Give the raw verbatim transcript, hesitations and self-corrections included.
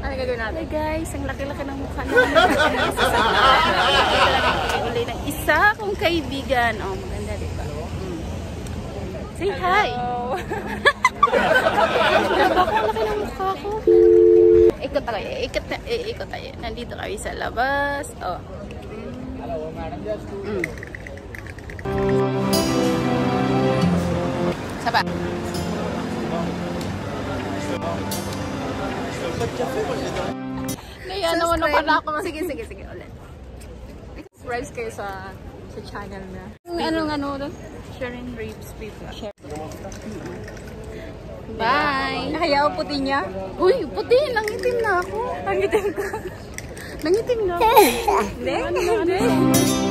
Ano gagawin natin? Hey guys, ang laki-laki ng mukha namin. Uli ng isa kong kaibigan. Oh, maganda diba? Mm. Say hi! Nabaka, ang laki ng mukha ko. Ikot tayo, ikot tayo, ikot tayo. Nandito kami sa labas. Oh. Mm. Saba. Kaya naman na pala ako. Sige, sige, sige. Ulit. Subscribe kayo sa sa channel na. Anong ano doon? Sherynrebs people. Bye! Nakayaw puti niya? Uy, puti! Nangitim na ako. Nangitim ko. Nangitim na ako. Hindi, hindi.